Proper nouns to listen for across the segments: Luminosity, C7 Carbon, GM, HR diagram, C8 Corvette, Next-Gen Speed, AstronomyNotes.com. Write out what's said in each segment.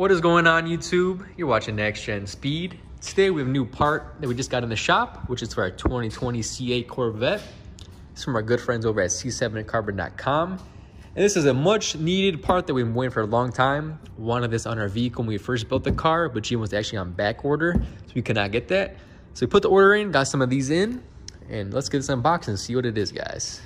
What is going on, YouTube? You're watching Next-Gen Speed. Today we have a new part that we just got in the shop, which is for our 2020 C8 Corvette. It's from our good friends over at C7Carbon.com. And this is a much needed part that we've been waiting for a long time. We wanted this on our vehicle when we first built the car, but GM was actually on back order, so we could not get that. So we put the order in, got some of these in, and let's get this unboxed and see what it is, guys.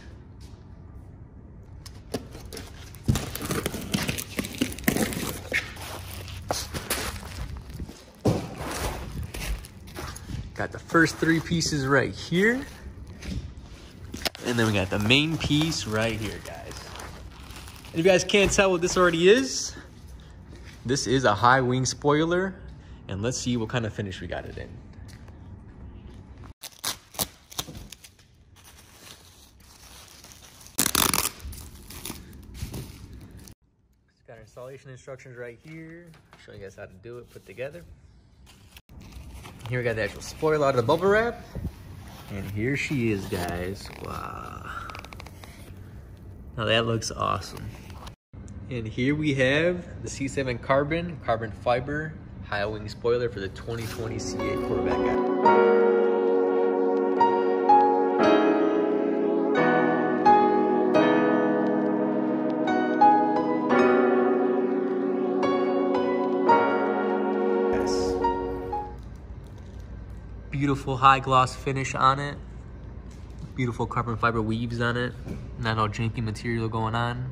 Got the first three pieces right here. And then we got the main piece right here, guys. And if you guys can't tell what this already is, this is a high wing spoiler. And let's see what kind of finish we got it in. Just got our installation instructions right here. Show you guys how to do it, put together. Here we got the actual spoiler out of the bubble wrap. And here she is, guys. Wow. Now that looks awesome. And here we have the C7 Carbon Fiber High Wing Spoiler for the 2020 C8 Corvette, guys. Beautiful high gloss finish on it. Beautiful carbon fiber weaves on it. Not all janky material going on.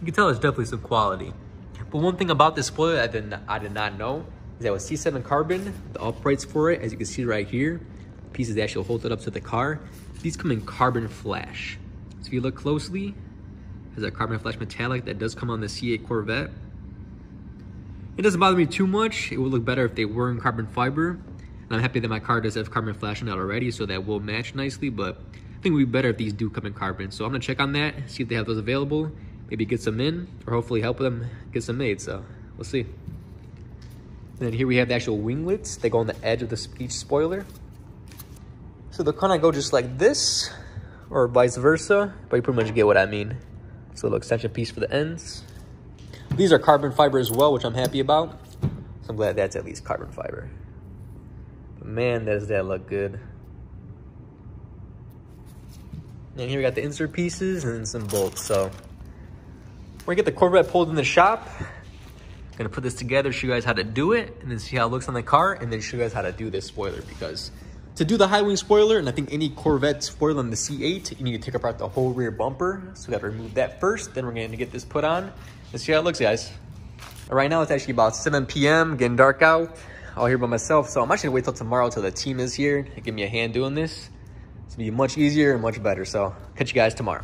You can tell there's definitely some quality. But one thing about this spoiler that I did not know is that with C7 Carbon, the uprights for it, as you can see right here, the pieces that actually hold it up to the car, these come in carbon flash. So if you look closely, there's a carbon flash metallic that does come on the C8 Corvette. It doesn't bother me too much. It would look better if they were in carbon fiber. And I'm happy that my car does have carbon flash on it already, so that will match nicely, but I think it would be better if these do come in carbon. So I'm gonna check on that, see if they have those available, maybe get some in, or hopefully help them get some made, so we'll see. And then here we have the actual winglets. They go on the edge of each spoiler. So they'll kind of go just like this, or vice versa, but you pretty much get what I mean. So it'll extend a piece for the ends. These are carbon fiber as well, which I'm happy about. So I'm glad that's at least carbon fiber. But man, does that look good. And here we got the insert pieces and then some bolts. So we're gonna get the Corvette pulled in the shop. I'm gonna put this together, show you guys how to do it, and then see how it looks on the car, and then show you guys how to do this spoiler, because to do the high wing spoiler, and I think any Corvette spoiler on the C8, you need to take apart the whole rear bumper. So we gotta remove that first, then we're gonna get this put on. Let's see how it looks, guys. Right now, it's actually about 7 p.m., getting dark out, all here by myself. So I'm actually gonna wait till tomorrow till the team is here and give me a hand doing this. It's gonna be much easier and much better. So catch you guys tomorrow.